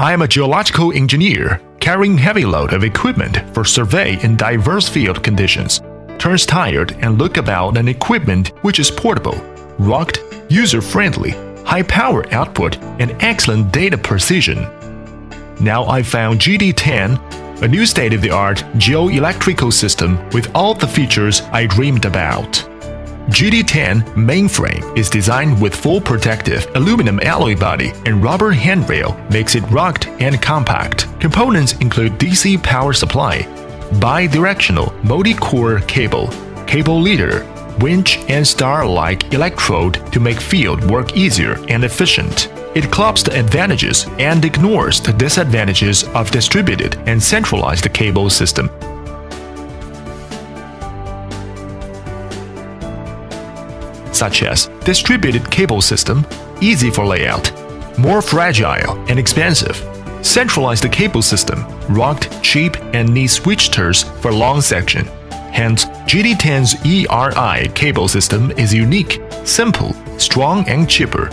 I am a geological engineer carrying heavy load of equipment for survey in diverse field conditions. Turns tired and look about an equipment which is portable, rugged, user-friendly, high power output, and excellent data precision. Now I found GD-10, a new state-of-the-art geoelectrical system with all the features I dreamed about. GD-10 mainframe is designed with full protective aluminum alloy body and rubber handrail, makes it rugged and compact. Components include DC power supply, bi-directional multi-core cable, cable leader, winch and star-like electrode to make field work easier and efficient. It clubs the advantages and ignores the disadvantages of distributed and centralized cable system. Such as distributed cable system, easy for layout, more fragile and expensive, centralized cable system, rugged, cheap, and needs switch turns for long section. Hence, GD-10's ERI cable system is unique, simple, strong, and cheaper.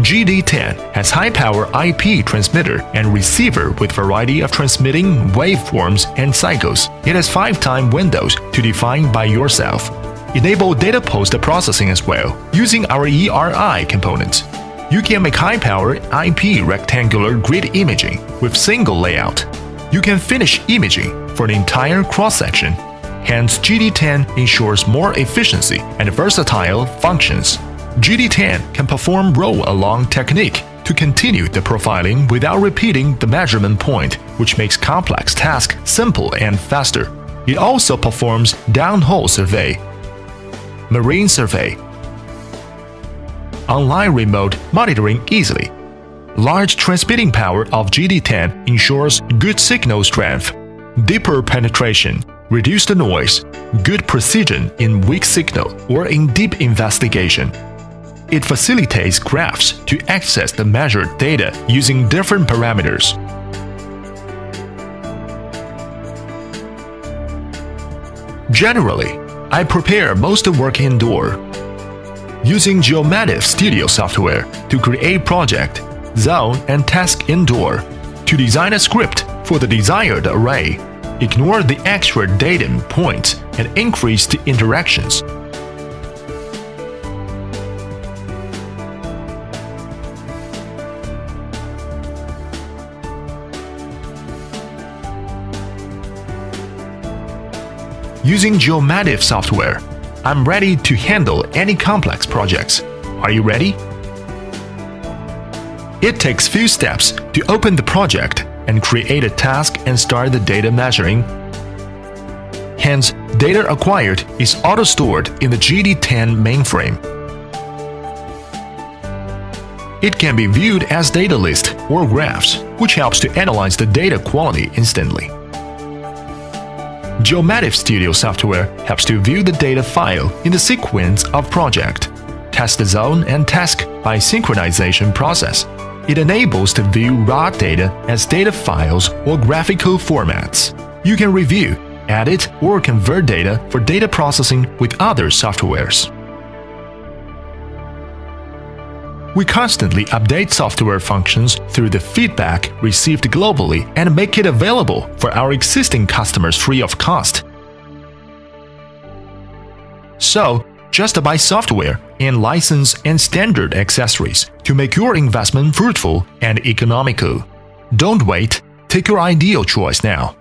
GD-10 has high-power IP transmitter and receiver with variety of transmitting waveforms and cycles. It has 5-time windows to define by yourself. Enable data post processing as well using our ERI components. You can make high-power IP rectangular grid imaging with single layout. You can finish imaging for the entire cross-section. Hence, GD-10 ensures more efficiency and versatile functions. GD-10 can perform roll-along technique to continue the profiling without repeating the measurement point, which makes complex tasks simple and faster. It also performs downhole survey, marine survey, online remote monitoring easily. Large transmitting power of GD-10 ensures good signal strength, deeper penetration, reduce the noise, good precision in weak signal or in deep investigation. It facilitates graphs to access the measured data using different parameters. Generally, I prepare most work indoor using Geomantic Studio software to create project, zone, and task indoor to design a script for the desired array, ignore the extra datum points, and increase the interactions. Using Geomantic software, I'm ready to handle any complex projects. Are you ready? It takes few steps to open the project and create a task and start the data measuring. Hence, data acquired is auto-stored in the GD-10 mainframe. It can be viewed as data list or graphs, which helps to analyze the data quality instantly. Geomantic Studio software helps to view the data file in the sequence of project, test the zone and task by synchronization process. It enables to view raw data as data files or graphical formats. You can review, edit, or convert data for data processing with other softwares. We constantly update software functions through the feedback received globally and make it available for our existing customers free of cost. So, just buy software and license and standard accessories to make your investment fruitful and economical. Don't wait, take your ideal choice now.